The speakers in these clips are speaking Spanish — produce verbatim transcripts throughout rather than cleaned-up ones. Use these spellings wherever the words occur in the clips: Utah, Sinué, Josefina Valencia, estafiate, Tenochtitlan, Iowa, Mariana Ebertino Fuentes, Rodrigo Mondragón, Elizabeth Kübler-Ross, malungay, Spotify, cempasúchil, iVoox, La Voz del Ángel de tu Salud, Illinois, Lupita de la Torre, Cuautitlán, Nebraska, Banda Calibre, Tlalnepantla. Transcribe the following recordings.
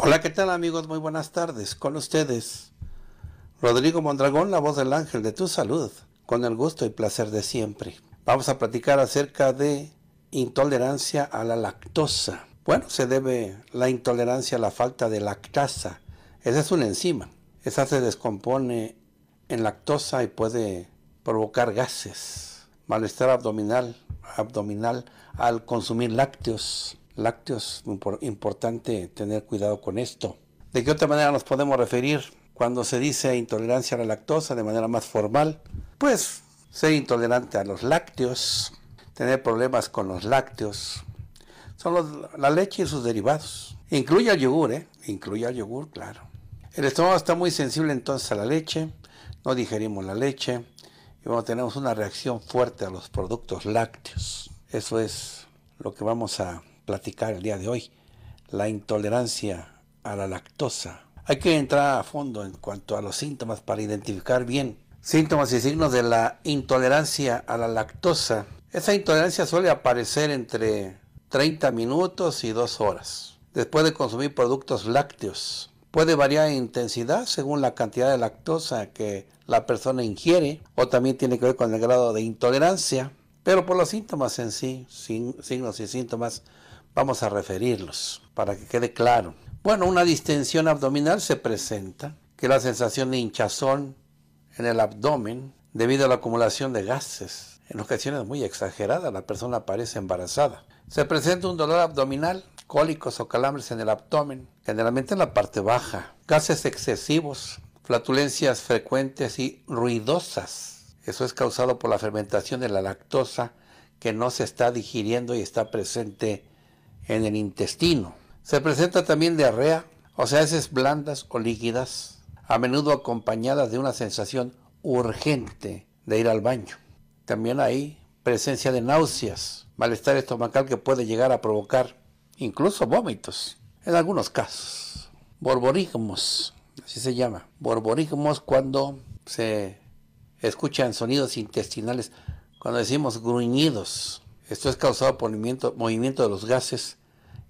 Hola, ¿qué tal amigos? Muy buenas tardes. Con ustedes, Rodrigo Mondragón, la voz del ángel de tu salud, con el gusto y placer de siempre. Vamos a platicar acerca de intolerancia a la lactosa. Bueno, se debe la intolerancia a la falta de lactasa. Esa es una enzima. Esa se descompone en lactosa y puede provocar gases, malestar abdominal, abdominal al consumir lácteos. Lácteos, importante tener cuidado con esto. ¿De qué otra manera nos podemos referir cuando se dice intolerancia a la lactosa de manera más formal? Pues ser intolerante a los lácteos, tener problemas con los lácteos, son los, la leche y sus derivados. Incluye el yogur, ¿eh? Incluye el yogur, claro. El estómago está muy sensible entonces a la leche, no digerimos la leche y bueno, tenemos una reacción fuerte a los productos lácteos. Eso es lo que vamos a platicar el día de hoy, la intolerancia a la lactosa. Hay que entrar a fondo en cuanto a los síntomas para identificar bien síntomas y signos de la intolerancia a la lactosa. Esa intolerancia suele aparecer entre treinta minutos y dos horas después de consumir productos lácteos. Puede variar en intensidad según la cantidad de lactosa que la persona ingiere o también tiene que ver con el grado de intolerancia, pero por los síntomas en sí, sin, signos y síntomas, vamos a referirlos para que quede claro. Bueno, una distensión abdominal se presenta, que es la sensación de hinchazón en el abdomen debido a la acumulación de gases. En ocasiones muy exageradas, la persona parece embarazada. Se presenta un dolor abdominal, cólicos o calambres en el abdomen, generalmente en la parte baja. Gases excesivos, flatulencias frecuentes y ruidosas. Eso es causado por la fermentación de la lactosa que no se está digiriendo y está presente en el intestino. Se presenta también diarrea, o sea, heces blandas o líquidas, a menudo acompañadas de una sensación urgente de ir al baño. También hay presencia de náuseas, malestar estomacal que puede llegar a provocar incluso vómitos, en algunos casos. Borborigmos, así se llama. Borborigmos cuando se escuchan sonidos intestinales, cuando decimos gruñidos. Esto es causado por movimiento, movimiento de los gases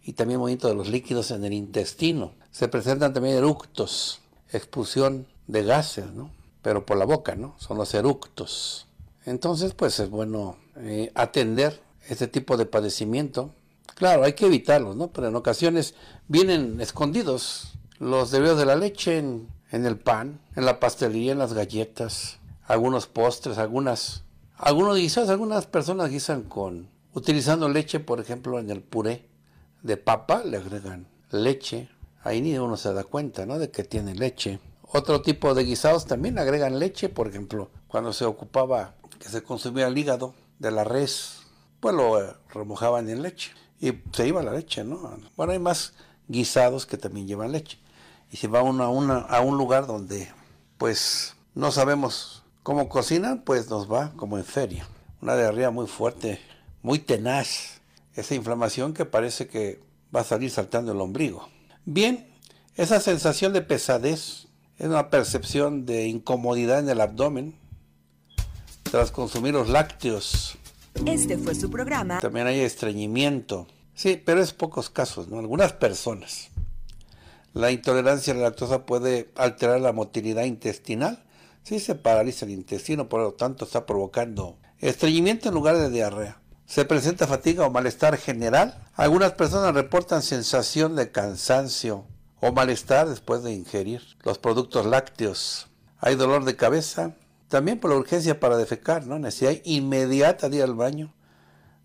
y también movimiento de los líquidos en el intestino. Se presentan también eructos, expulsión de gases, ¿no? Pero por la boca, ¿no? Son los eructos. Entonces, pues es bueno eh, atender este tipo de padecimiento. Claro, hay que evitarlos, ¿no? Pero en ocasiones vienen escondidos los derivados de la leche en, en el pan, en la pastelería, en las galletas, algunos postres, algunas... Algunos guisados, algunas personas guisan con, utilizando leche, por ejemplo, en el puré de papa, le agregan leche. Ahí ni uno se da cuenta, ¿no?, de que tiene leche. Otro tipo de guisados también agregan leche, por ejemplo, cuando se ocupaba que se consumía el hígado de la res, pues lo eh, remojaban en leche y se iba la leche, ¿no? Bueno, hay más guisados que también llevan leche. Y si va uno a, una, a un lugar donde, pues, no sabemos como cocinan, pues nos va como en feria. Una diarrea muy fuerte, muy tenaz. Esa inflamación que parece que va a salir saltando el ombligo. Bien, esa sensación de pesadez es una percepción de incomodidad en el abdomen tras consumir los lácteos. Este fue su programa. También hay estreñimiento. Sí, pero es pocos casos, ¿no? Algunas personas. La intolerancia a la lactosa puede alterar la motilidad intestinal. Sí, se paraliza el intestino, por lo tanto está provocando estreñimiento en lugar de diarrea. Se presenta fatiga o malestar general. Algunas personas reportan sensación de cansancio o malestar después de ingerir los productos lácteos. Hay dolor de cabeza, también por la urgencia para defecar, ¿no? Necesidad inmediata de ir al baño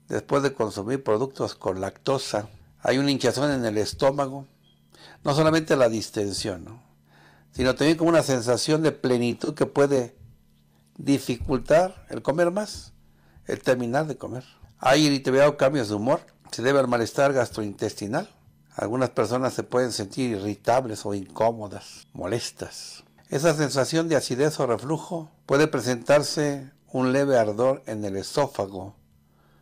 después de consumir productos con lactosa. Hay una hinchazón en el estómago, no solamente la distensión, ¿no? sino también como una sensación de plenitud que puede dificultar el comer más, el terminar de comer. Hay irritabilidad o cambios de humor, se debe al malestar gastrointestinal. Algunas personas se pueden sentir irritables o incómodas, molestas. Esa sensación de acidez o reflujo puede presentarse un leve ardor en el esófago,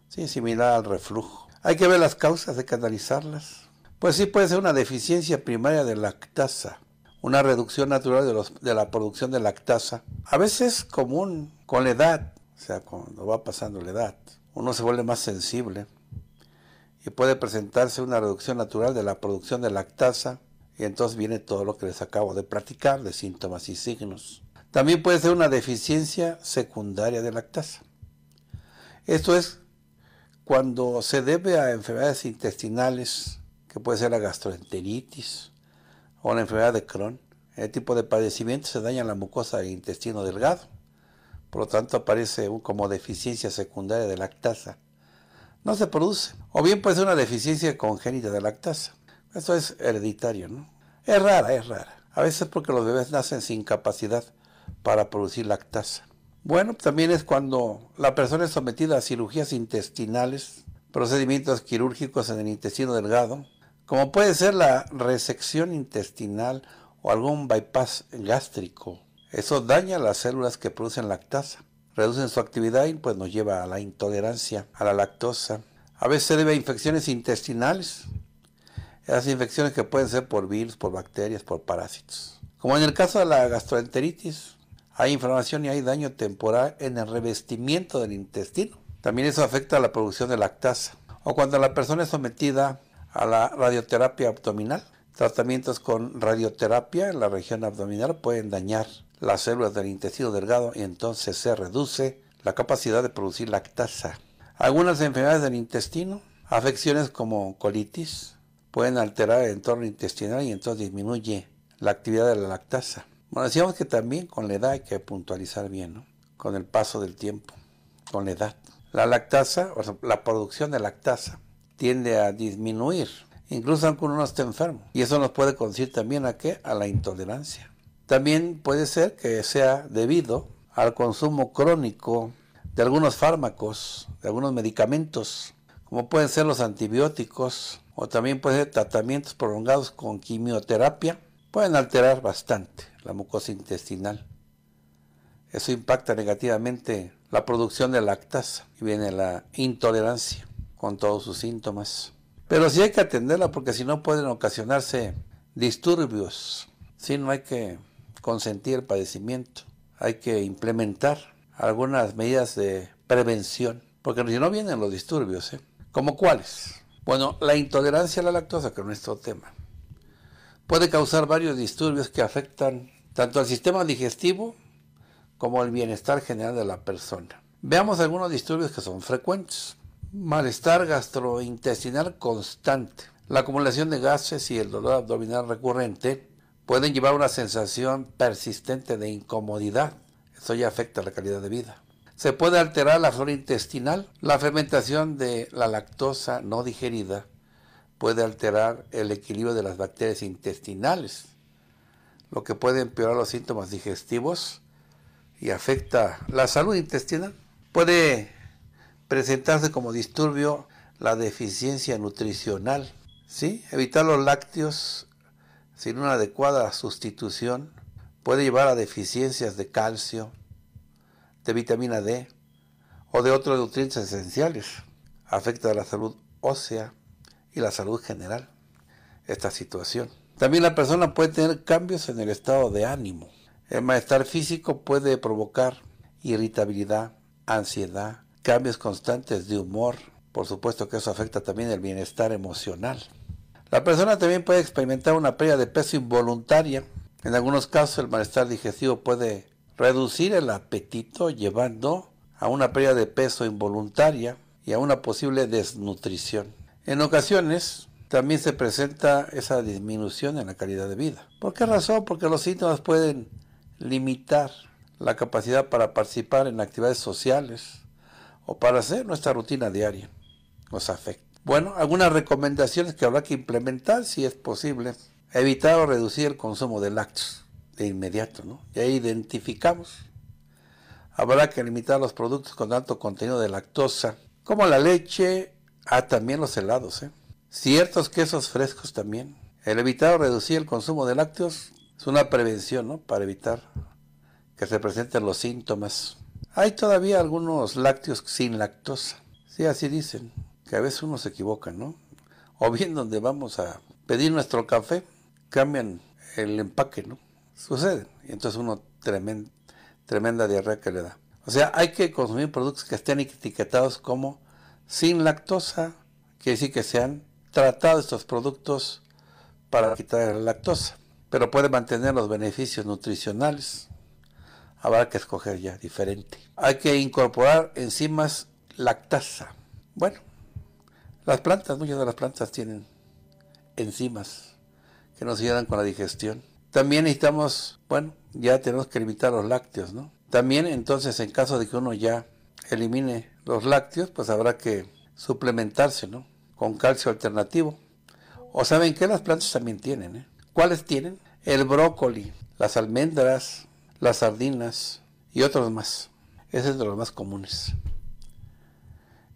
sí, similar al reflujo. Hay que ver las causas, hay que analizarlas. Pues sí, puede ser una deficiencia primaria de lactasa, una reducción natural de, los, de la producción de lactasa. A veces común con la edad, o sea, cuando va pasando la edad, uno se vuelve más sensible y puede presentarse una reducción natural de la producción de lactasa y entonces viene todo lo que les acabo de platicar de síntomas y signos. También puede ser una deficiencia secundaria de lactasa. Esto es cuando se debe a enfermedades intestinales, que puede ser la gastroenteritis o la enfermedad de Crohn. En este tipo de padecimientos se daña la mucosa del intestino delgado, por lo tanto aparece como deficiencia secundaria de lactasa. No se produce. O bien puede ser una deficiencia congénita de lactasa. Esto es hereditario, ¿no? Es rara, es rara. A veces porque los bebés nacen sin capacidad para producir lactasa. Bueno, también es cuando la persona es sometida a cirugías intestinales, procedimientos quirúrgicos en el intestino delgado, como puede ser la resección intestinal o algún bypass gástrico. Eso daña las células que producen lactasa, reducen su actividad y pues nos lleva a la intolerancia a la lactosa. A veces se debe a infecciones intestinales, esas infecciones que pueden ser por virus, por bacterias, por parásitos. Como en el caso de la gastroenteritis, hay inflamación y hay daño temporal en el revestimiento del intestino. También eso afecta a la producción de lactasa. O cuando la persona es sometida a la radioterapia abdominal. Tratamientos con radioterapia en la región abdominal pueden dañar las células del intestino delgado y entonces se reduce la capacidad de producir lactasa. Algunas enfermedades del intestino, afecciones como colitis, pueden alterar el entorno intestinal y entonces disminuye la actividad de la lactasa. Bueno, decíamos que también con la edad hay que puntualizar bien, ¿no? Con el paso del tiempo, con la edad. La lactasa, o sea, la producción de lactasa, tiende a disminuir, incluso aunque uno no esté enfermo. Y eso nos puede conducir también ¿a qué? A la intolerancia. También puede ser que sea debido al consumo crónico de algunos fármacos, de algunos medicamentos, como pueden ser los antibióticos, o también pueden ser tratamientos prolongados con quimioterapia, pueden alterar bastante la mucosa intestinal. Eso impacta negativamente la producción de lactasa y viene la intolerancia con todos sus síntomas. Pero sí hay que atenderla porque si no pueden ocasionarse disturbios. Sí, no hay que consentir el padecimiento. Hay que implementar algunas medidas de prevención porque si no vienen los disturbios, ¿eh? ¿Cómo cuáles? Bueno, la intolerancia a la lactosa, que es nuestro tema, puede causar varios disturbios que afectan tanto al sistema digestivo como el bienestar general de la persona. Veamos algunos disturbios que son frecuentes. Malestar gastrointestinal constante. La acumulación de gases y el dolor abdominal recurrente pueden llevar a una sensación persistente de incomodidad. Eso ya afecta la calidad de vida. Se puede alterar la flora intestinal. La fermentación de la lactosa no digerida puede alterar el equilibrio de las bacterias intestinales, lo que puede empeorar los síntomas digestivos y afecta la salud intestinal. Puede presentarse como disturbio la deficiencia nutricional, ¿sí? Evitar los lácteos sin una adecuada sustitución puede llevar a deficiencias de calcio, de vitamina D o de otros nutrientes esenciales. Afecta a la salud ósea y la salud general esta situación. También la persona puede tener cambios en el estado de ánimo. El malestar físico puede provocar irritabilidad, ansiedad, cambios constantes de humor. Por supuesto que eso afecta también el bienestar emocional. La persona también puede experimentar una pérdida de peso involuntaria. En algunos casos el malestar digestivo puede reducir el apetito, llevando a una pérdida de peso involuntaria y a una posible desnutrición. En ocasiones también se presenta esa disminución en la calidad de vida. ¿Por qué razón? Porque los síntomas pueden limitar la capacidad para participar en actividades sociales o para hacer nuestra rutina diaria. Nos afecta. Bueno, algunas recomendaciones que habrá que implementar si es posible. Evitar o reducir el consumo de lácteos. de inmediato, ¿no? Ya identificamos. Habrá que limitar los productos con alto contenido de lactosa, como la leche, ah, también los helados, ¿eh? Ciertos quesos frescos también. El evitar o reducir el consumo de lácteos es una prevención, ¿no? Para evitar que se presenten los síntomas. Hay todavía algunos lácteos sin lactosa. Sí, así dicen, que a veces uno se equivoca, ¿no? O bien donde vamos a pedir nuestro café, cambian el empaque, ¿no? Sucede. Y entonces uno tremenda, tremenda diarrea que le da. O sea, hay que consumir productos que estén etiquetados como sin lactosa. Quiere decir que se han tratado estos productos para quitar la lactosa. Pero puede mantener los beneficios nutricionales. Habrá que escoger ya diferente. Hay que incorporar enzimas lactasa. Bueno, las plantas, muchas de las plantas tienen enzimas que nos ayudan con la digestión. También necesitamos, bueno, ya tenemos que limitar los lácteos, ¿no? También entonces en caso de que uno ya elimine los lácteos, pues habrá que suplementarse, ¿no? Con calcio alternativo. O saben que las plantas también tienen, ¿eh? ¿Cuáles tienen? El brócoli, las almendras, las sardinas y otros más. Ese es de los más comunes.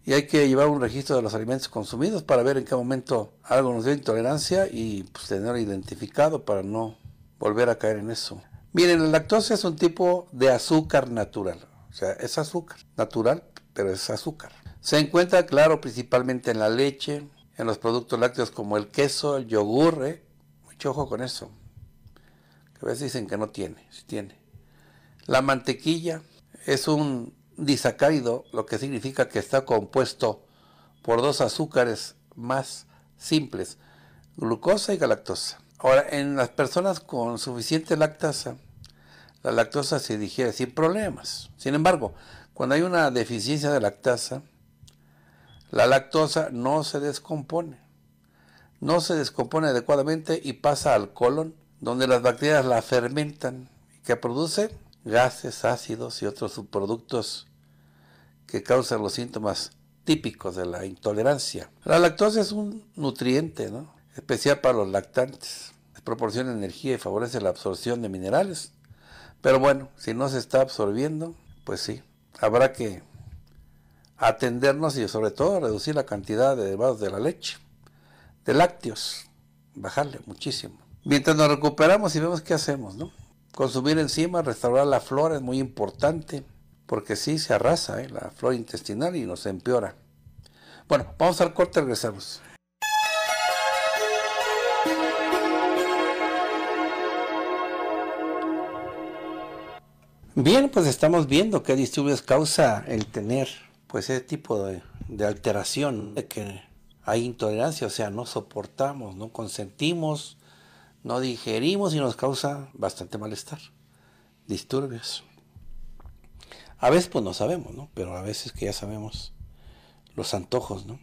Y hay que llevar un registro de los alimentos consumidos para ver en qué momento algo nos dio intolerancia y pues, tenerlo identificado para no volver a caer en eso. Miren, la lactosa es un tipo de azúcar natural. O sea, es azúcar natural, pero es azúcar. Se encuentra, claro, principalmente en la leche, en los productos lácteos como el queso, el yogur. ¿eh? Mucho ojo con eso. Que a veces dicen que no tiene, sí tiene. La mantequilla es un disacárido, lo que significa que está compuesto por dos azúcares más simples, glucosa y galactosa. Ahora, en las personas con suficiente lactasa, la lactosa se digiere sin problemas. Sin embargo, cuando hay una deficiencia de lactasa, la lactosa no se descompone. No se descompone adecuadamente y pasa al colon, donde las bacterias la fermentan, que produce gases, ácidos y otros subproductos que causan los síntomas típicos de la intolerancia. La lactosa es un nutriente, ¿no? Especial para los lactantes. Les proporciona energía y favorece la absorción de minerales. Pero bueno, si no se está absorbiendo, pues sí, habrá que atendernos y sobre todo reducir la cantidad de derivados de la leche, de lácteos, bajarle muchísimo. Mientras nos recuperamos y vemos qué hacemos, ¿no? Consumir enzimas, restaurar la flora es muy importante, porque sí se arrasa ¿eh? la flora intestinal y nos empeora. Bueno, vamos al corte, regresamos. Bien, pues estamos viendo qué disturbios causa el tener pues ese tipo de, de alteración, de que hay intolerancia, o sea, no soportamos, no consentimos, no digerimos y nos causa bastante malestar, disturbios. A veces pues no sabemos, ¿no? Pero a veces que ya sabemos los antojos, ¿no?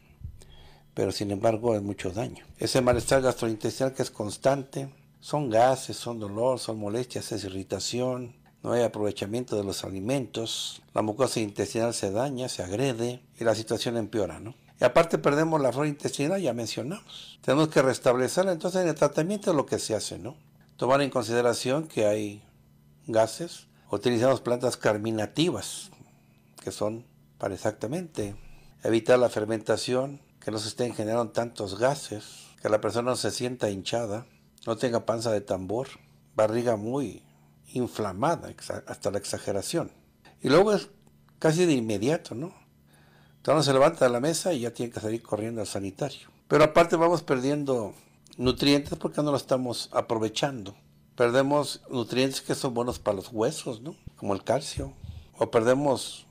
Pero sin embargo es mucho daño. Ese malestar gastrointestinal que es constante, son gases, son dolor, son molestias, es irritación, no hay aprovechamiento de los alimentos, la mucosa intestinal se daña, se agrede y la situación empeora, ¿no? Y aparte perdemos la flora intestinal, ya mencionamos. Tenemos que restablecerla, entonces en el tratamiento es lo que se hace, ¿no? Tomar en consideración que hay gases. Utilizamos plantas carminativas, que son para exactamente evitar la fermentación, que no se estén generando tantos gases, que la persona no se sienta hinchada, no tenga panza de tambor, barriga muy inflamada, hasta la exageración. Y luego es casi de inmediato, ¿no? Entonces se levanta de la mesa y ya tiene que salir corriendo al sanitario. Pero aparte vamos perdiendo nutrientes porque no lo estamos aprovechando. Perdemos nutrientes que son buenos para los huesos, ¿no? Como el calcio. O perdemos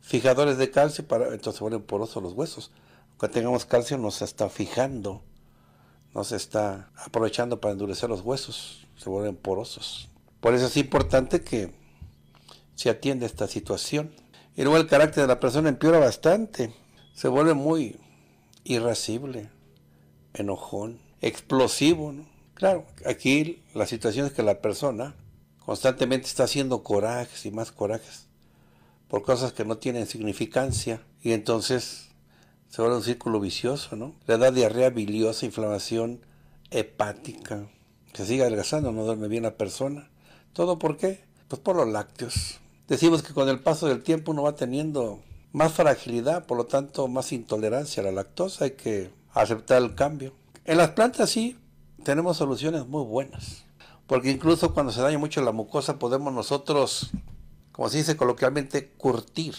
fijadores de calcio, para entonces se vuelven porosos los huesos. Cuando tengamos calcio no se está fijando, no se está aprovechando para endurecer los huesos, se vuelven porosos. Por eso es importante que se atienda esta situación. Y luego el carácter de la persona empeora bastante. Se vuelve muy irascible, enojón, explosivo, ¿no? Claro, aquí la situación es que la persona constantemente está haciendo corajes y más corajes por cosas que no tienen significancia. Y entonces se vuelve un círculo vicioso, ¿no? Le da diarrea biliosa, inflamación hepática. Se sigue adelgazando, no duerme bien la persona. ¿Todo por qué? Pues por los lácteos. Decimos que con el paso del tiempo uno va teniendo más fragilidad, por lo tanto más intolerancia a la lactosa. Hay que aceptar el cambio. En las plantas sí tenemos soluciones muy buenas, porque incluso cuando se daña mucho la mucosa podemos nosotros, como se dice coloquialmente, curtir,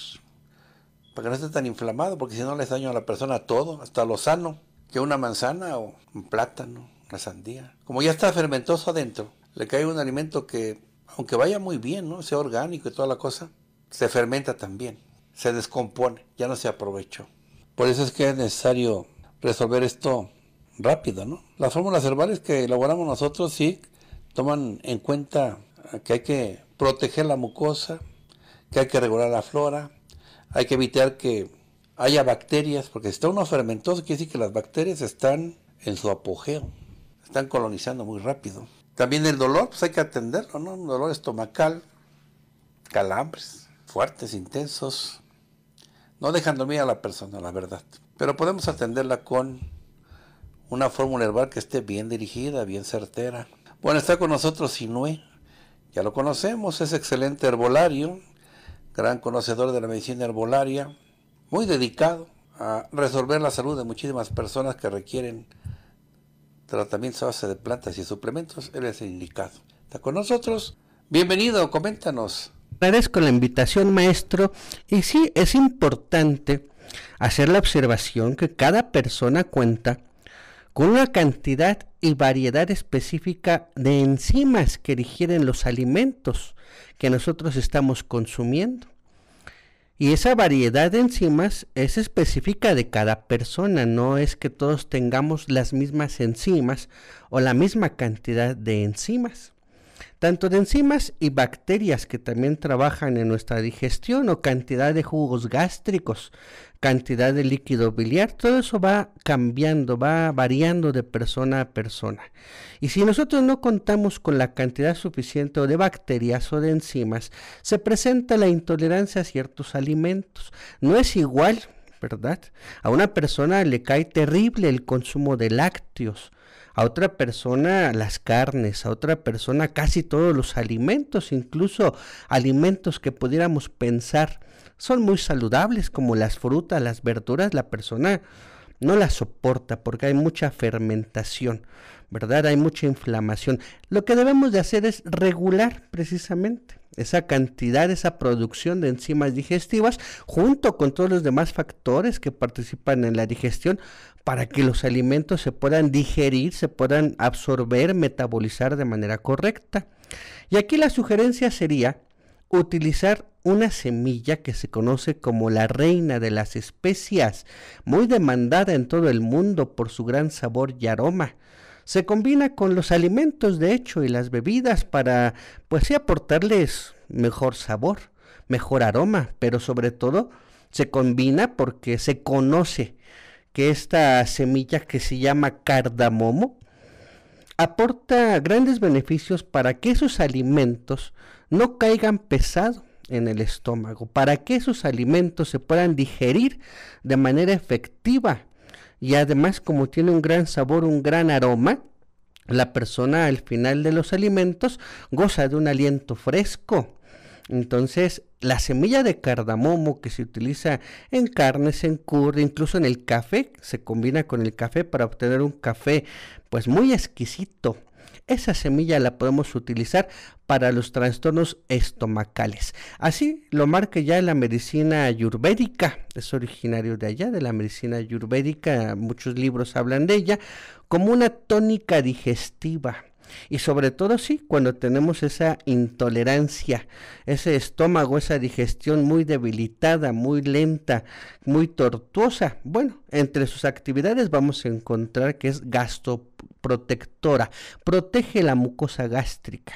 para que no esté tan inflamado, porque si no les daño a la persona todo, hasta lo sano, que una manzana o un plátano, una sandía. Como ya está fermentoso adentro, le cae un alimento que, aunque vaya muy bien, ¿no?, sea orgánico y toda la cosa, se fermenta también, se descompone, ya no se aprovechó. Por eso es que es necesario resolver esto rápido, ¿no? Las fórmulas herbales que elaboramos nosotros sí toman en cuenta que hay que proteger la mucosa, que hay que regular la flora, hay que evitar que haya bacterias, porque si está uno fermentoso, quiere decir que las bacterias están en su apogeo, están colonizando muy rápido. También el dolor, pues hay que atenderlo, ¿no? Un dolor estomacal, calambres fuertes, intensos, no dejan dormir a la persona, la verdad. Pero podemos atenderla con una fórmula herbal que esté bien dirigida, bien certera. Bueno, está con nosotros Sinué, ya lo conocemos, es excelente herbolario, gran conocedor de la medicina herbolaria, muy dedicado a resolver la salud de muchísimas personas que requieren tratamientos a base de plantas y suplementos. Él es el indicado. Está con nosotros, bienvenido, coméntanos. Agradezco la invitación, maestro, y sí, es importante hacer la observación que cada persona cuenta con una cantidad y variedad específica de enzimas que digieren los alimentos que nosotros estamos consumiendo. Y esa variedad de enzimas es específica de cada persona, no es que todos tengamos las mismas enzimas o la misma cantidad de enzimas. Tanto de enzimas y bacterias que también trabajan en nuestra digestión, o cantidad de jugos gástricos, cantidad de líquido biliar, todo eso va cambiando, va variando de persona a persona. Y si nosotros no contamos con la cantidad suficiente de bacterias o de enzimas, se presenta la intolerancia a ciertos alimentos. No es igual, ¿verdad? A una persona le cae terrible el consumo de lácteos, a otra persona las carnes, a otra persona casi todos los alimentos, incluso alimentos que pudiéramos pensar son muy saludables, como las frutas, las verduras, la persona no las soporta porque hay mucha fermentación, ¿verdad? Hay mucha inflamación. Lo que debemos de hacer es regular precisamente esa cantidad, esa producción de enzimas digestivas, junto con todos los demás factores que participan en la digestión, para que los alimentos se puedan digerir, se puedan absorber, metabolizar de manera correcta. Y aquí la sugerencia sería utilizar una semilla que se conoce como la reina de las especias, muy demandada en todo el mundo por su gran sabor y aroma. Se combina con los alimentos, de hecho, y las bebidas para, pues sí, aportarles mejor sabor, mejor aroma, pero sobre todo se combina porque se conoce que esta semilla, que se llama cardamomo, aporta grandes beneficios para que esos alimentos no caigan pesado en el estómago, para que esos alimentos se puedan digerir de manera efectiva. Y además, como tiene un gran sabor, un gran aroma, la persona al final de los alimentos goza de un aliento fresco. Entonces, la semilla de cardamomo, que se utiliza en carnes, en curry, incluso en el café, se combina con el café para obtener un café pues muy exquisito. Esa semilla la podemos utilizar para los trastornos estomacales. Así lo marca ya la medicina ayurvédica, es originario de allá, de la medicina ayurvédica, muchos libros hablan de ella, como una tónica digestiva. Y sobre todo, sí, cuando tenemos esa intolerancia, ese estómago, esa digestión muy debilitada, muy lenta, muy tortuosa. Bueno, entre sus actividades vamos a encontrar que es gastroprotectora, protege la mucosa gástrica.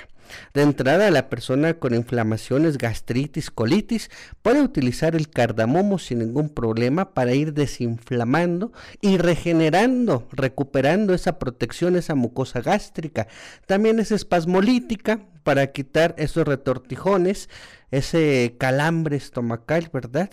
De entrada, la persona con inflamaciones, gastritis, colitis, puede utilizar el cardamomo sin ningún problema para ir desinflamando y regenerando, recuperando esa protección, esa mucosa gástrica. También es espasmolítica, para quitar esos retortijones, ese calambre estomacal, ¿verdad?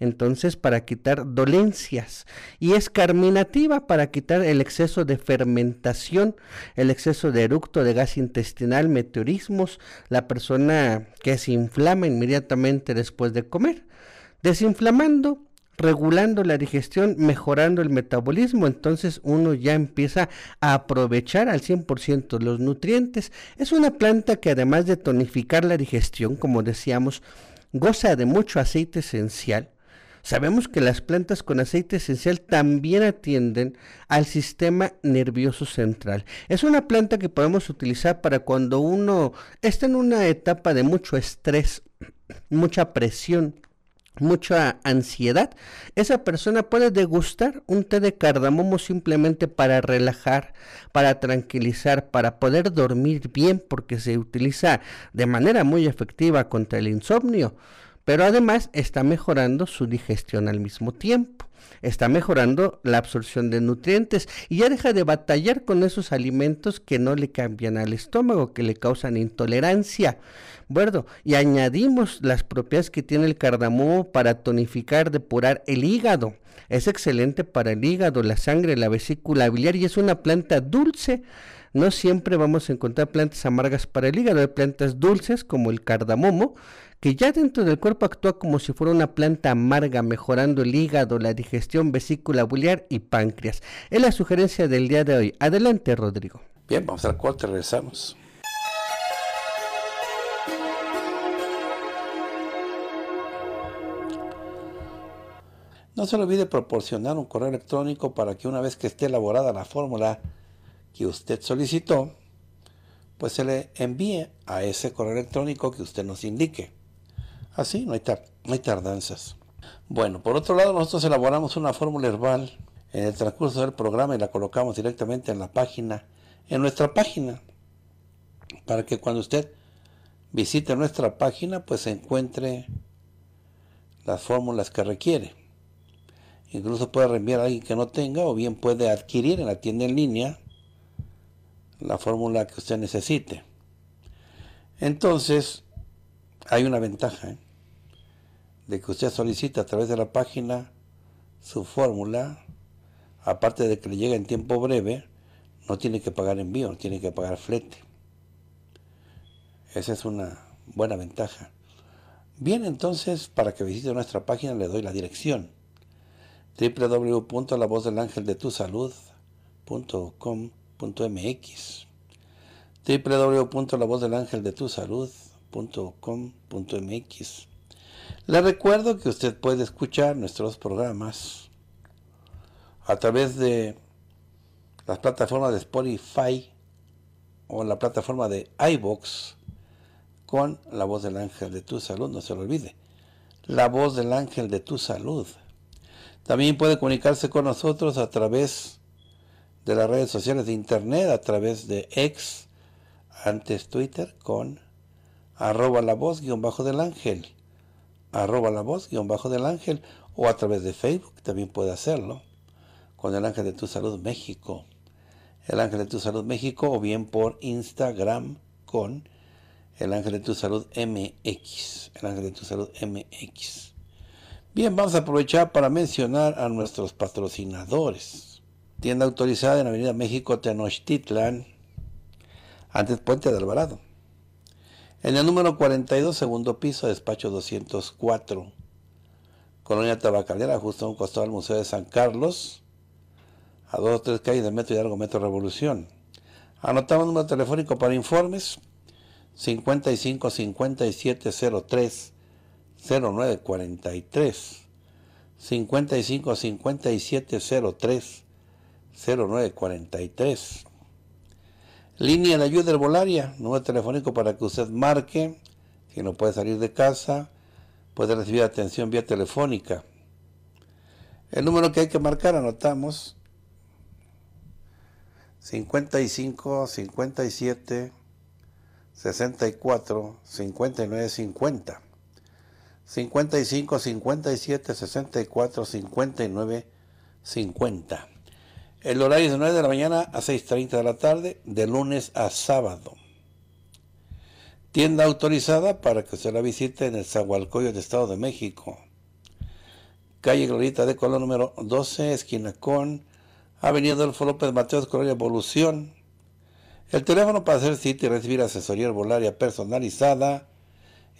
Entonces, para quitar dolencias. Y es carminativa para quitar el exceso de fermentación, el exceso de eructo, de gas intestinal, meteorismos, la persona que se inflama inmediatamente después de comer. Desinflamando, regulando la digestión, mejorando el metabolismo, entonces uno ya empieza a aprovechar al cien por ciento los nutrientes. Es una planta que, además de tonificar la digestión, como decíamos, goza de mucho aceite esencial. Sabemos que las plantas con aceite esencial también atienden al sistema nervioso central. Es una planta que podemos utilizar para cuando uno está en una etapa de mucho estrés, mucha presión, mucha ansiedad. Esa persona puede degustar un té de cardamomo simplemente para relajar, para tranquilizar, para poder dormir bien, porque se utiliza de manera muy efectiva contra el insomnio, pero además está mejorando su digestión al mismo tiempo, está mejorando la absorción de nutrientes y ya deja de batallar con esos alimentos que no le cambian al estómago, que le causan intolerancia. Bueno, y añadimos las propiedades que tiene el cardamomo para tonificar, depurar el hígado. Es excelente para el hígado, la sangre, la vesícula biliar, y es una planta dulce. No siempre vamos a encontrar plantas amargas para el hígado, hay plantas dulces como el cardamomo, que ya dentro del cuerpo actúa como si fuera una planta amarga, mejorando el hígado, la digestión, vesícula biliar y páncreas. Es la sugerencia del día de hoy. Adelante, Rodrigo. Bien, vamos al corte, regresamos. No se olvide proporcionar un correo electrónico para que una vez que esté elaborada la fórmula que usted solicitó, pues se le envíe a ese correo electrónico que usted nos indique. Así no hay, tar- no hay tardanzas. Bueno, por otro lado, nosotros elaboramos una fórmula herbal en el transcurso del programa y la colocamos directamente en la página, en nuestra página, para que cuando usted visite nuestra página, pues se encuentre las fórmulas que requiere. Incluso puede reenviar a alguien que no tenga, o bien puede adquirir en la tienda en línea la fórmula que usted necesite. Entonces, hay una ventaja, ¿eh? de que usted solicita a través de la página su fórmula, aparte de que le llega en tiempo breve, no tiene que pagar envío, no tiene que pagar flete. Esa es una buena ventaja. Bien, entonces, para que visite nuestra página le doy la dirección: doble u doble u doble u punto la voz del ángel de tu salud punto com punto m x, doble u doble u doble u punto la voz del ángel de tu salud punto com punto m x. Le recuerdo que usted puede escuchar nuestros programas a través de las plataformas de Spotify o la plataforma de iVoox con La Voz del Ángel de tu Salud. No se lo olvide, La Voz del Ángel de tu Salud. También puede comunicarse con nosotros a través de las redes sociales de internet, a través de X, antes Twitter, con arroba la voz guión bajo del ángel, arroba la voz guión bajo del ángel, o a través de Facebook, también puede hacerlo, con el Ángel de tu Salud México, el Ángel de tu Salud México, o bien por Instagram con el Ángel de tu Salud M X, el Ángel de tu Salud M X. Bien, vamos a aprovechar para mencionar a nuestros patrocinadores. Tienda autorizada en Avenida México, Tenochtitlan, antes Puente de Alvarado. En el número cuarenta y dos, segundo piso, despacho doscientos cuatro. Colonia Tabacalera, justo a un costado del Museo de San Carlos, a dos o tres calles de Metro Hidalgo, Metro Revolución. Anotamos el número telefónico para informes: cincuenta y cinco cincuenta y siete cero tres cero nueve cuarenta y tres, cincuenta y cinco cincuenta y siete cero tres cero nueve cuarenta y tres. Línea de ayuda herbolaria, número telefónico para que usted marque si no puede salir de casa, puede recibir atención vía telefónica. El número que hay que marcar, anotamos: cincuenta y cinco cincuenta y siete sesenta y cuatro cincuenta y nueve cincuenta. cincuenta y cinco, cincuenta y siete, sesenta y cuatro, cincuenta y nueve, cincuenta. El horario es de nueve de la mañana a seis treinta de la tarde, de lunes a sábado. tienda autorizada para que usted la visite en el Zahualcoyo del Estado de México. Calle Glorita de Colón número doce, esquina con Avenida Adolfo López Mateos, Colonia Evolución. El teléfono para hacer cita y recibir asesoría herbolaria personalizada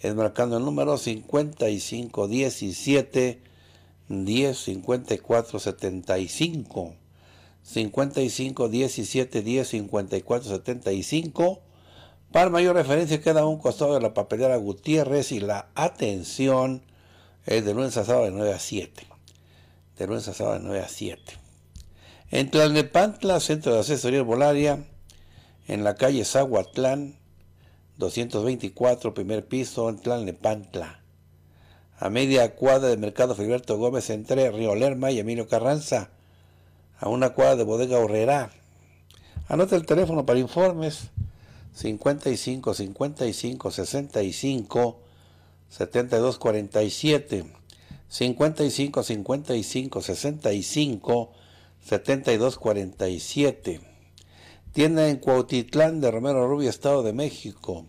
es marcando el número cincuenta y cinco diecisiete diez cincuenta y cuatro setenta y cinco. cincuenta y cinco diecisiete diez cincuenta y cuatro setenta y cinco. Para mayor referencia queda a un costado de la papelera Gutiérrez y la atención es de lunes a sábado de nueve a siete. De lunes a sábado de nueve a siete. En Tlalnepantla, Centro de Asesoría Herbolaria, en la calle Zahuatlán, doscientos veinticuatro, primer piso, en Tlalnepantla. A media cuadra del Mercado Filiberto Gómez, entre Río Lerma y Emilio Carranza. A una cuadra de Bodega Horrera. Anota el teléfono para informes. cincuenta y cinco, cincuenta y cinco, sesenta y cinco, setenta y dos, cuarenta y siete. cincuenta y cinco, cincuenta y cinco, sesenta y cinco, setenta y dos, cuarenta y siete. Tienda en Cuautitlán de Romero Rubio, Estado de México.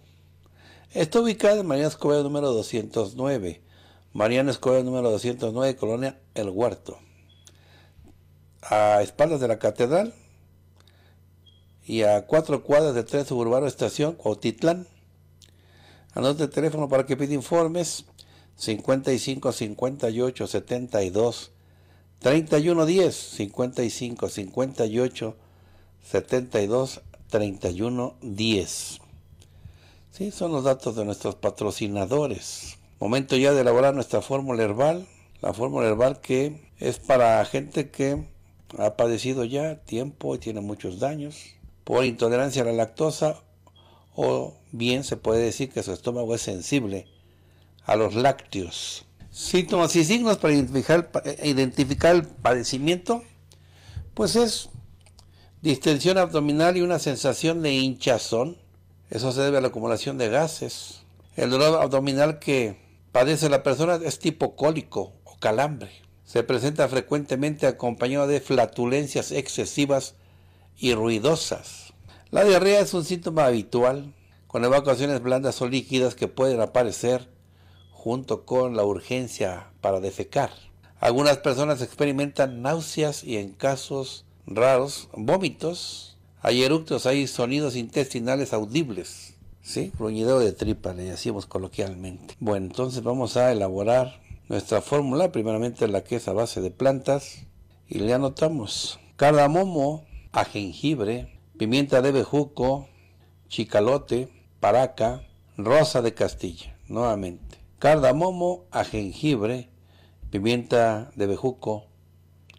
Está ubicada en Mariana Escobedo número doscientos nueve. Mariana Escobedo número doscientos nueve, Colonia El Huerto. A espaldas de la Catedral y a cuatro cuadras de Tren Suburbano Estación, Cuautitlán. Anota el teléfono para que pida informes. cincuenta y cinco, cincuenta y ocho, setenta y dos, treinta y uno, diez. cincuenta y cinco, cincuenta y ocho, setenta y dos, treinta y uno, diez. Sí, son los datos de nuestros patrocinadores. Momento ya de elaborar nuestra fórmula herbal. La fórmula herbal que es para gente que ha padecido ya tiempo y tiene muchos daños por intolerancia a la lactosa, o bien se puede decir que su estómago es sensible a los lácteos. Síntomas y signos para identificar, identificar el padecimiento, pues es distensión abdominal y una sensación de hinchazón. Eso se debe a la acumulación de gases. El dolor abdominal que padece la persona es tipo cólico o calambre. Se presenta frecuentemente acompañado de flatulencias excesivas y ruidosas. La diarrea es un síntoma habitual, con evacuaciones blandas o líquidas que pueden aparecer junto con la urgencia para defecar. Algunas personas experimentan náuseas y, en casos raros, vómitos. Hay eructos, hay sonidos intestinales audibles. ¿Sí? Gruñideo de tripa, le decimos coloquialmente. Bueno, entonces vamos a elaborar nuestra fórmula, primeramente la que es a base de plantas, y le anotamos cardamomo a jengibre, pimienta de bejuco, chicalote, paraca, rosa de Castilla. Nuevamente, cardamomo a jengibre, pimienta de bejuco,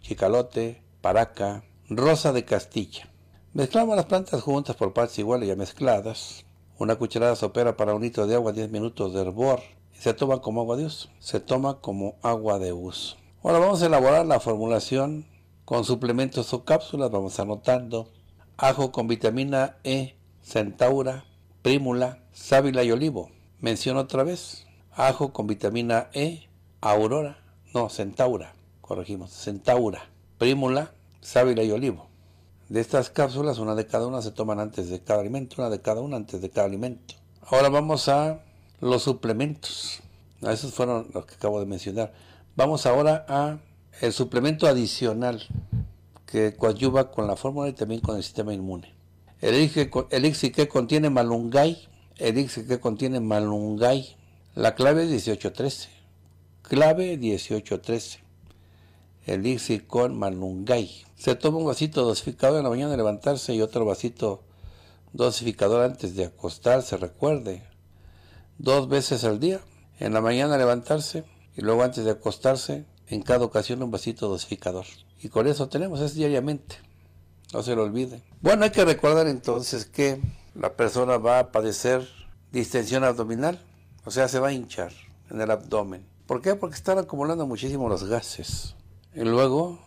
chicalote, paraca, rosa de Castilla. Mezclamos las plantas juntas por partes iguales ya mezcladas. Una cucharada sopera para un litro de agua, diez minutos de hervor. Se toma como agua de uso. Se toma como agua de uso. Ahora vamos a elaborar la formulación con suplementos o cápsulas. Vamos anotando: ajo con vitamina E, centaura, prímula, sábila y olivo. Menciono otra vez: ajo con vitamina E, aurora, no, centaura, corregimos, centaura, prímula, sábila y olivo. De estas cápsulas, una de cada una se toman antes de cada alimento, una de cada una antes de cada alimento. Ahora vamos a los suplementos. Esos fueron los que acabo de mencionar. Vamos ahora a el suplemento adicional que coadyuva con la fórmula y también con el sistema inmune. El elixir que contiene malungay, el elixir que contiene malungay. La clave es dieciocho trece. Clave dieciocho trece. El elixir con malungay. Se toma un vasito dosificador en la mañana de levantarse y otro vasito dosificador antes de acostarse, recuerde. Dos veces al día, en la mañana levantarse y luego antes de acostarse, en cada ocasión un vasito dosificador. Y con eso tenemos, es diariamente, no se lo olvide. Bueno, hay que recordar entonces que la persona va a padecer distensión abdominal, o sea, se va a hinchar en el abdomen. ¿Por qué? Porque están acumulando muchísimo los gases. Y luego,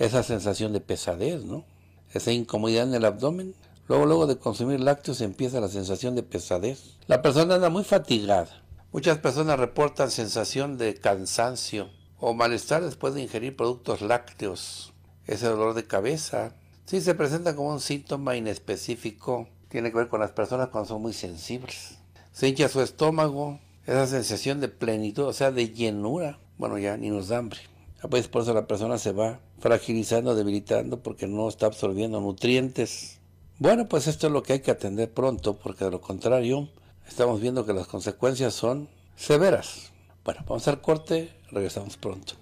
esa sensación de pesadez, ¿no? Esa incomodidad en el abdomen. Luego, luego de consumir lácteos empieza la sensación de pesadez. La persona anda muy fatigada. Muchas personas reportan sensación de cansancio o malestar después de ingerir productos lácteos. Ese dolor de cabeza sí se presenta como un síntoma inespecífico. Tiene que ver con las personas cuando son muy sensibles. se hincha su estómago, esa sensación de plenitud, o sea, de llenura. Bueno, ya ni nos da hambre. A veces por eso la persona se va fragilizando, debilitando, porque no está absorbiendo nutrientes. Bueno, pues esto es lo que hay que atender pronto, porque de lo contrario, estamos viendo que las consecuencias son severas. Bueno, vamos al corte, regresamos pronto.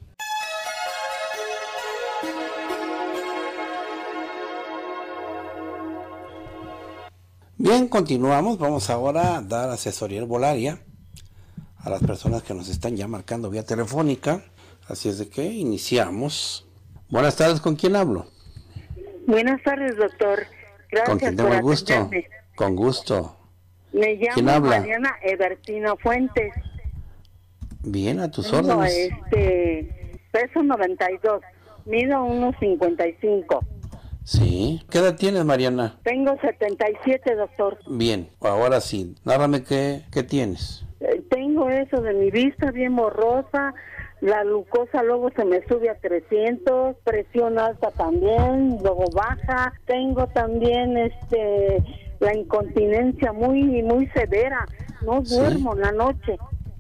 Bien, continuamos. Vamos ahora a dar asesoría herbolaria a las personas que nos están ya marcando vía telefónica. Así es de que iniciamos. Buenas tardes, ¿con quién hablo? Buenas tardes, doctor. Gracias. ¿Con quién tengo el gusto? Atenderme. Con gusto. Me llamo Mariana Ebertino Fuentes. Bien, a tus no, órdenes. Este, peso noventa y dos, mido uno cincuenta y cinco. Sí. ¿Qué edad tienes, Mariana? Tengo setenta y siete, doctor. Bien, ahora sí. Nárrame qué, qué tienes. Eh, tengo eso de mi vista bien borrosa, la glucosa luego se me sube a trescientos, presión alta también, luego baja. Tengo también este la incontinencia muy muy severa. No duermo en la noche.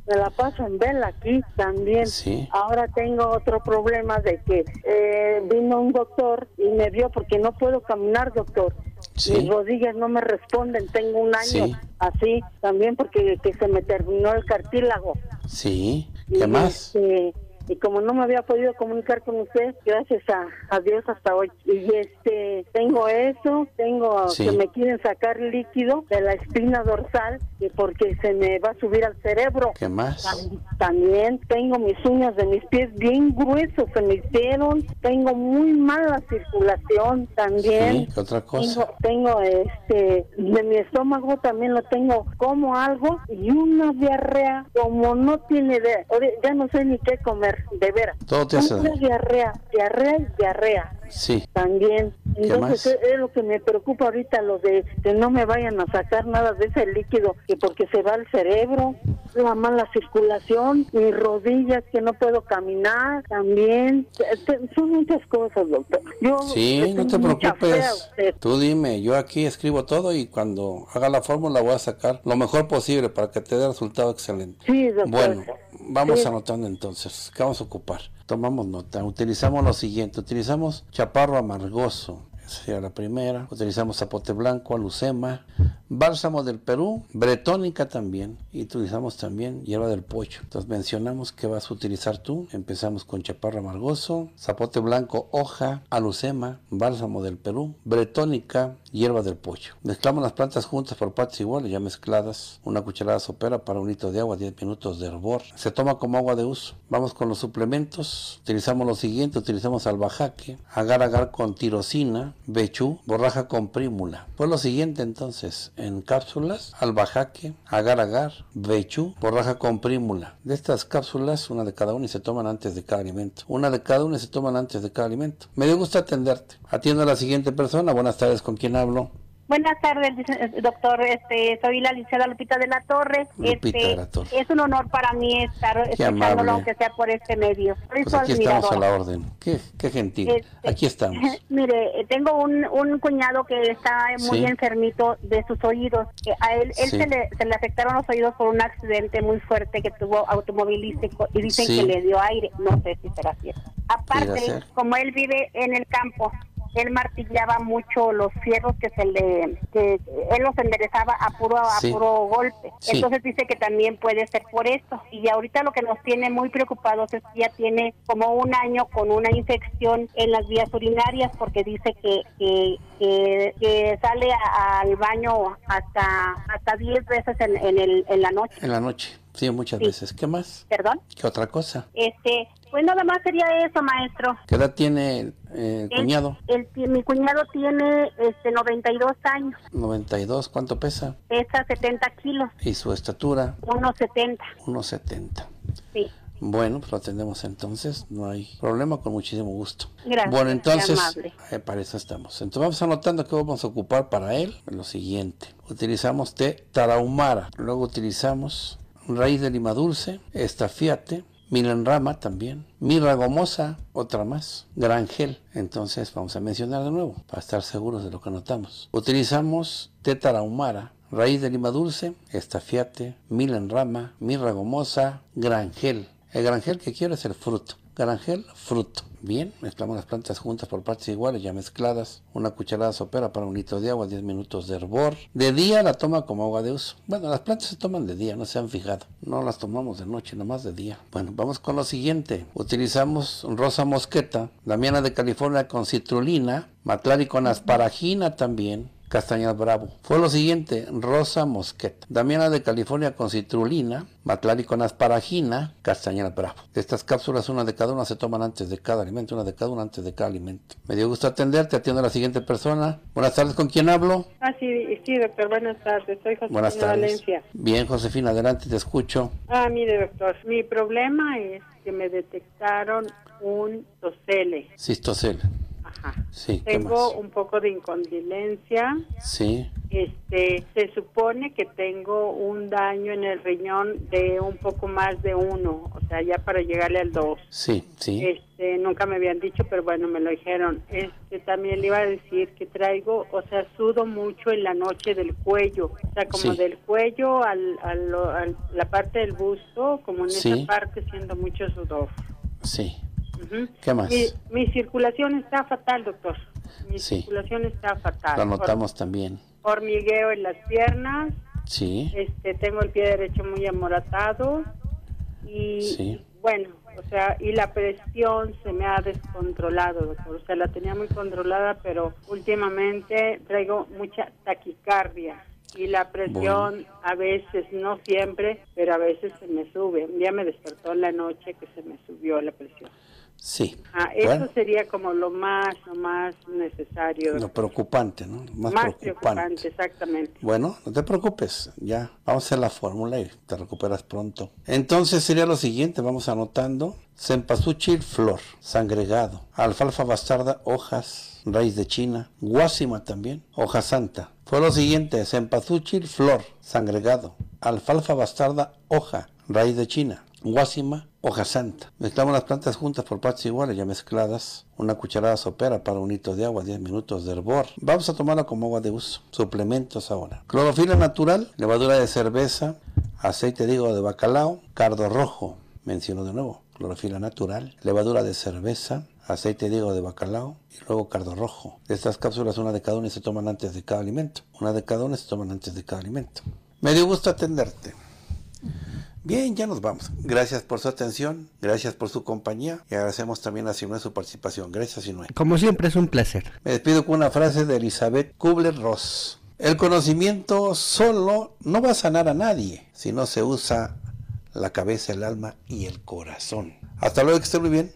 Me la paso en vela aquí también. Sí. Ahora tengo otro problema de que eh, vino un doctor y me vio porque no puedo caminar, doctor. Sí. Mis rodillas no me responden. Tengo un año sí. así también porque que se me terminó el cartílago. Sí. ¿Qué y, más? Este, y como no me había podido comunicar con usted, gracias a, a Dios hasta hoy. Y este, tengo eso, tengo sí. que me quieren sacar líquido de la espina dorsal porque se me va a subir al cerebro. ¿Qué más? También, también tengo mis uñas de mis pies bien gruesos, se me hicieron. Tengo muy mala circulación también. Sí, ¿qué otra cosa? Tengo, tengo este, de mi estómago también lo tengo como algo y una diarrea como no tiene idea. Ya no sé ni qué comer. De veras. Todo te hace diarrea, diarrea y diarrea. Sí. También. Entonces es, es lo que me preocupa ahorita, lo de que no me vayan a sacar nada de ese líquido, que porque se va al cerebro, la mala circulación, mis rodillas que no puedo caminar, también. Son muchas cosas, doctor. Yo, sí, no te preocupes. Tú dime, yo aquí escribo todo y cuando haga la fórmula voy a sacar lo mejor posible para que te dé resultado excelente. Sí, doctor. Bueno, vamos sí. anotando entonces. ¿Qué vamos a ocupar? Tomamos nota, utilizamos lo siguiente, utilizamos chaparro amargoso, esa sería la primera, utilizamos zapote blanco, alucema, bálsamo del Perú, bretónica también, y utilizamos también hierba del pocho. Entonces mencionamos qué vas a utilizar tú, empezamos con chaparro amargoso, zapote blanco, hoja, alucema, bálsamo del Perú, bretónica, hierba del pocho. Mezclamos las plantas juntas por partes iguales, ya mezcladas, una cucharada sopera para un litro de agua, diez minutos de hervor. Se toma como agua de uso. Vamos con los suplementos, utilizamos lo siguiente, utilizamos albahaque, agar agar con tirosina, bechú, borraja con prímula. Pues lo siguiente entonces, en cápsulas, albahaque, agar agar, bechú, borraja con prímula. De estas cápsulas, una de cada una y se toman antes de cada alimento. Una de cada una y se toman antes de cada alimento. Me dio gusto atenderte. Atiendo a la siguiente persona. Buenas tardes, ¿con quién hablo? Buenas tardes, doctor. Este, soy la licenciada Lupita de la Torre. Lupita este, de la Torre. Es un honor para mí estar escuchándolo, aunque sea por este medio. Pues aquí estamos a la orden. Qué, qué gentil. Este, aquí estamos. Mire, tengo un, un cuñado que está muy sí. enfermito de sus oídos. A él, él sí. se, le, se le afectaron los oídos por un accidente muy fuerte que tuvo automovilístico y dicen sí. que le dio aire. No sé si será cierto. Aparte, como él vive en el campo, él martillaba mucho los fierros que se le, que él los enderezaba a puro, a sí. puro golpe. Sí. Entonces dice que también puede ser por esto. Y ahorita lo que nos tiene muy preocupados es que ya tiene como un año con una infección en las vías urinarias, porque dice que, que, que, que sale a, al baño hasta hasta diez veces en, en, el, en la noche. En la noche. Sí, muchas sí. veces. ¿Qué más? ¿Perdón? ¿Qué otra cosa? Este, pues nada más sería eso, maestro. ¿Qué edad tiene eh, el cuñado? El, el, mi cuñado tiene este, noventa y dos años. ¿noventa y dos? ¿Cuánto pesa? Pesa setenta kilos. ¿Y su estatura? uno setenta. uno setenta. Sí. Bueno, pues lo atendemos entonces, no hay problema, con muchísimo gusto. Gracias, bueno, entonces, eh, para eso estamos. Entonces vamos anotando qué vamos a ocupar para él. Lo siguiente, utilizamos té tarahumara, luego utilizamos raíz de lima dulce, estafiate, milenrama también, mirra gomosa, otra más, granjel. Entonces vamos a mencionar de nuevo, para estar seguros de lo que anotamos. Utilizamos té tarahumara, raíz de lima dulce, estafiate, mil en rama, mirra gomosa, granjel. El granjel que quiero es el fruto. Granjel, fruto. Bien, mezclamos las plantas juntas por partes iguales, ya mezcladas. Una cucharada sopera para un litro de agua, diez minutos de hervor. De día la toma como agua de uso. Bueno, las plantas se toman de día, no se han fijado. No las tomamos de noche, nomás de día. Bueno, vamos con lo siguiente. Utilizamos rosa mosqueta, damiana de California con citrulina, matlari con asparagina también, castañal bravo. Fue lo siguiente, rosa mosqueta, damiana de California con citrulina, matlari con asparagina, castañal bravo. Estas cápsulas, una de cada una, se toman antes de cada alimento, una de cada una antes de cada alimento. Me dio gusto atenderte, atiendo a la siguiente persona. Buenas tardes, ¿con quién hablo? Ah, sí, sí, doctor, buenas tardes, soy Josefina Valencia. Bien, Josefina, adelante, te escucho. Ah, mire, doctor, mi problema es que me detectaron un tosele. Cistosele. Ajá. Sí, tengo un poco de incontinencia. Sí. Este, se supone que tengo un daño en el riñón de un poco más de uno, o sea, ya para llegarle al dos. Sí, sí. Este, nunca me habían dicho, pero bueno, me lo dijeron. Este, también le iba a decir que traigo, o sea, sudo mucho en la noche del cuello, o sea, como sí, del cuello al, al, al la parte del busto, como en sí, esa parte siento mucho sudor. Sí. Uh-huh. ¿Qué más? Mi, mi circulación está fatal, doctor. Mi sí, circulación está fatal. Lo notamos Hor- también. Hormigueo en las piernas. Sí. Este, tengo el pie derecho muy amoratado. Y sí, bueno, o sea, y la presión se me ha descontrolado, doctor. O sea, la tenía muy controlada, pero últimamente traigo mucha taquicardia. Y la presión, bueno, a veces, no siempre, pero a veces se me sube. Un día me despertó en la noche que se me subió la presión. Sí. Ah, bueno, eso sería como lo más, lo más necesario. Lo preocupante, ¿no? Lo más, más preocupante. preocupante, exactamente. Bueno, no te preocupes, ya vamos a hacer la fórmula y te recuperas pronto. Entonces sería lo siguiente, vamos anotando. Cempasúchil, flor, sangregado, alfalfa bastarda, hojas, raíz de china, guásima también, hoja santa. Fue lo siguiente, cempasúchil, flor, sangregado, alfalfa bastarda, hoja, raíz de china, guásima, hoja santa. Mezclamos las plantas juntas por partes iguales, ya mezcladas. Una cucharada sopera para un litro de agua, diez minutos de hervor. Vamos a tomarla como agua de uso. Suplementos ahora. Clorofila natural, levadura de cerveza, aceite de hígado de bacalao, cardo rojo. Menciono de nuevo, clorofila natural, levadura de cerveza, aceite de hígado de bacalao y luego cardo rojo. Estas cápsulas, una de cada una, se toman antes de cada alimento. Una de cada una se toman antes de cada alimento. Me dio gusto atenderte. Bien, ya nos vamos. Gracias por su atención, gracias por su compañía y agradecemos también a Sinué su participación. Gracias, Sinué. Como siempre, es un placer. Me despido con una frase de Elizabeth Kübler-Ross. El conocimiento solo no va a sanar a nadie si no se usa la cabeza, el alma y el corazón. Hasta luego, que esté muy bien.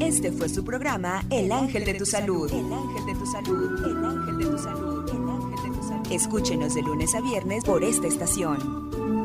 Este fue su programa El Ángel de tu Salud. El Ángel de tu Salud. El Ángel de tu Salud. El Ángel de tu Salud. Escúchenos de lunes a viernes por esta estación.